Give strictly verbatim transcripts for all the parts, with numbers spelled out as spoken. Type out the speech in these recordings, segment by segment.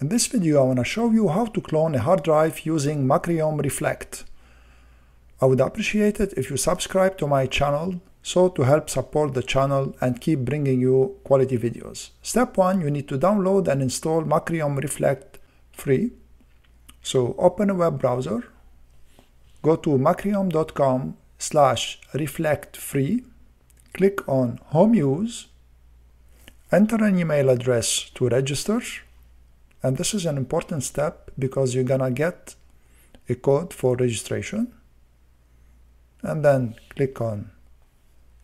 In this video I want to show you how to clone a hard drive using Macrium Reflect. I would appreciate it if you subscribe to my channel, so to help support the channel and keep bringing you quality videos. Step one. You need to download and install Macrium Reflect free. So open a web browser, go to Macrium.com slash reflect free, click on home use, enter an email address to register. And this is an important step because you're gonna get a code for registration, and then click on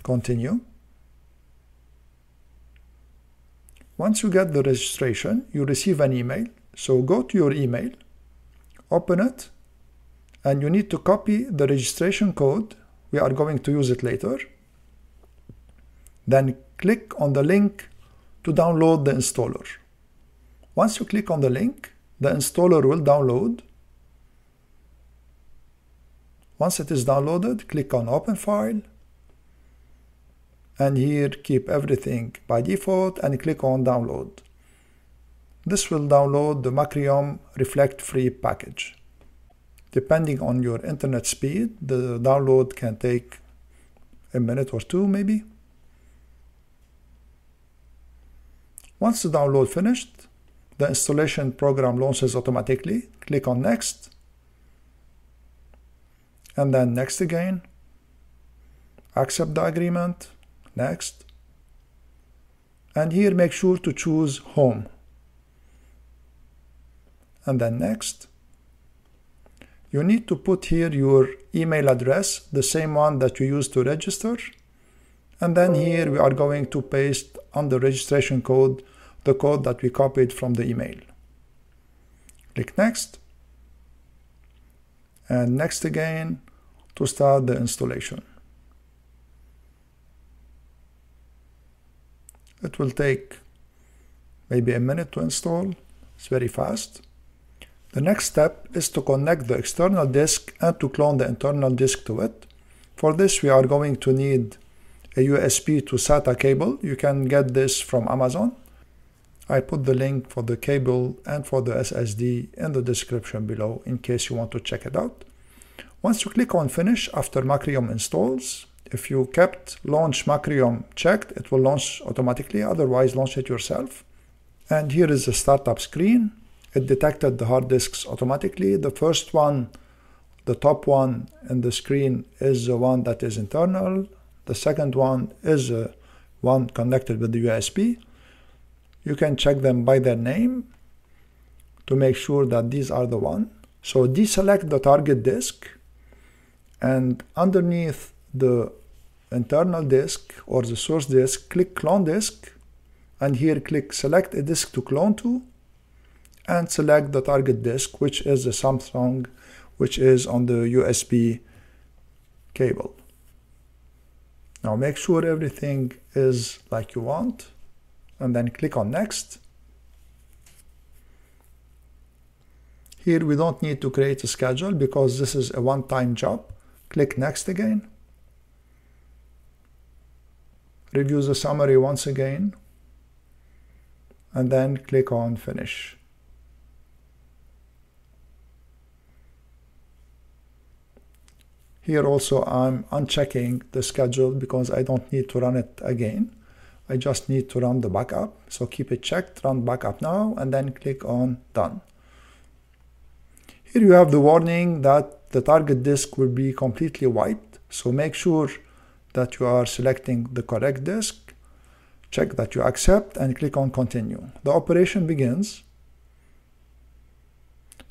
continue. Once you get the registration, you receive an email. So go to your email, open it, and you need to copy the registration code. We are going to use it later. Then click on the link to download the installer. Once you click on the link, the installer will download. Once it is downloaded, click on open file, and here keep everything by default and click on download. This will download the Macrium Reflect free package. Depending on your internet speed, the download can take a minute or two maybe. Once the download finished, the installation program launches automatically. Click on next, and then next again, accept the agreement, next, and here make sure to choose home, and then next. You need to put here your email address, the same one that you used to register, and then here we are going to paste on the registration code the code that we copied from the email. Click next, and next again to start the installation. It will take maybe a minute to install. It's very fast. The next step is to connect the external disk and to clone the internal disk to it. For this we are going to need a U S B to SATA cable. You can get this from Amazon. I put the link for the cable and for the S S D in the description below in case you want to check it out. Once you click on finish after Macrium installs, if you kept launch Macrium checked, it will launch automatically, otherwise launch it yourself. And here is the startup screen. It detected the hard disks automatically. The first one, the top one in the screen, is the one that is internal. The second one is the one connected with the U S B. You can check them by their name to make sure that these are the one. So deselect the target disk, and underneath the internal disk or the source disk, click clone disk, and here click select a disk to clone to, and select the target disk, which is the Samsung, which is on the U S B cable. Now make sure everything is like you want, and then click on next. Here we don't need to create a schedule because this is a one-time job. Click next again. Review the summary once again, and then click on finish. Here also I'm unchecking the schedule because I don't need to run it again. I just need to run the backup, so keep it checked, run backup now, and then click on done. Here you have the warning that the target disk will be completely wiped, so make sure that you are selecting the correct disk, check that you accept, and click on continue. The operation begins.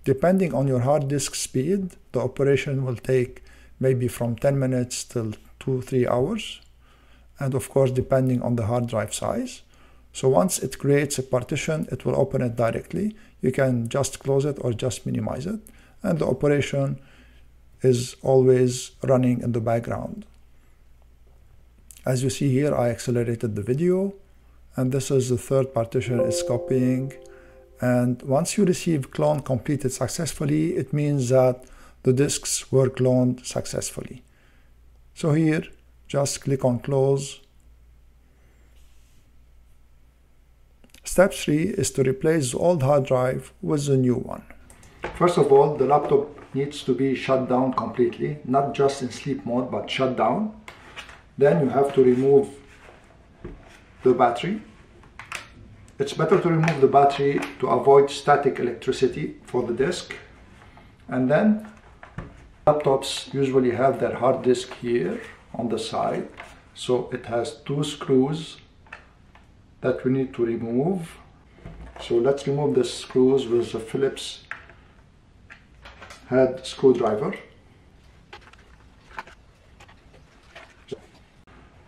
Depending on your hard disk speed, the operation will take maybe from ten minutes till two to three hours. And of course depending on the hard drive size. So once it creates a partition, it will open it directly. You can just close it or just minimize it, and the operation is always running in the background. As you see here, I accelerated the video, and this is the third partition it's copying. And once you receive clone completed successfully, it means that the disks were cloned successfully. So here just click on close. Step three is to replace the old hard drive with the new one. First of all, the laptop needs to be shut down completely, not just in sleep mode, but shut down. Then you have to remove the battery. It's better to remove the battery to avoid static electricity for the disk. And then laptops usually have their hard disk here on the side. So it has two screws that we need to remove. So let's remove the screws with the Philips head screwdriver.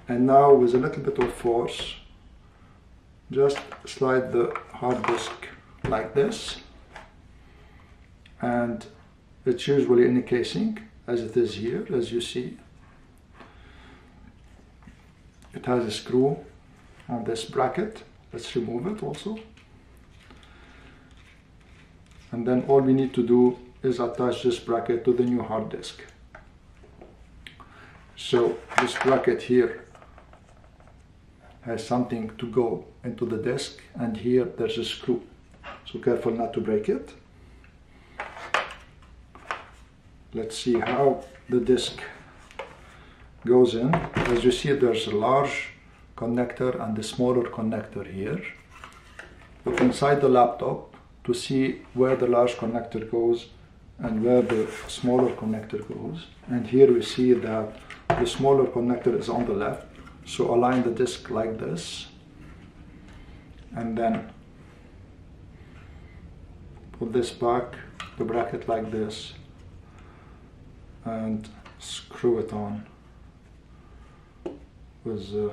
And now with a little bit of force, just slide the hard disk like this, and it's usually in a casing as it is here, as you see. It has a screw on this bracket. Let's remove it also. And then all we need to do is attach this bracket to the new hard disk. So this bracket here has something to go into the disk, and here there's a screw, so careful not to break it. Let's see how the disk goes in. As you see, there's a large connector and a smaller connector here. Look inside the laptop to see where the large connector goes and where the smaller connector goes, and here we see that the smaller connector is on the left. So align the disk like this, and then put this back, the bracket like this, and screw it on with the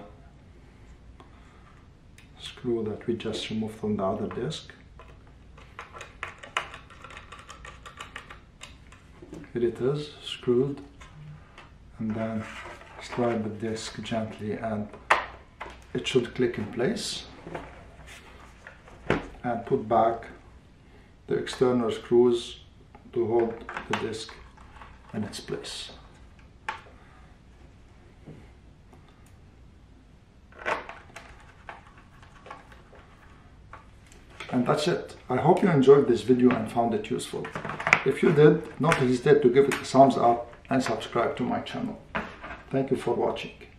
screw that we just removed from the other disk. Here it is, screwed, and then slide the disk gently and it should click in place, and put back the external screws to hold the disk in its place. And that's it. I hope you enjoyed this video and found it useful. If you did, don't hesitate to give it a thumbs up and subscribe to my channel. Thank you for watching.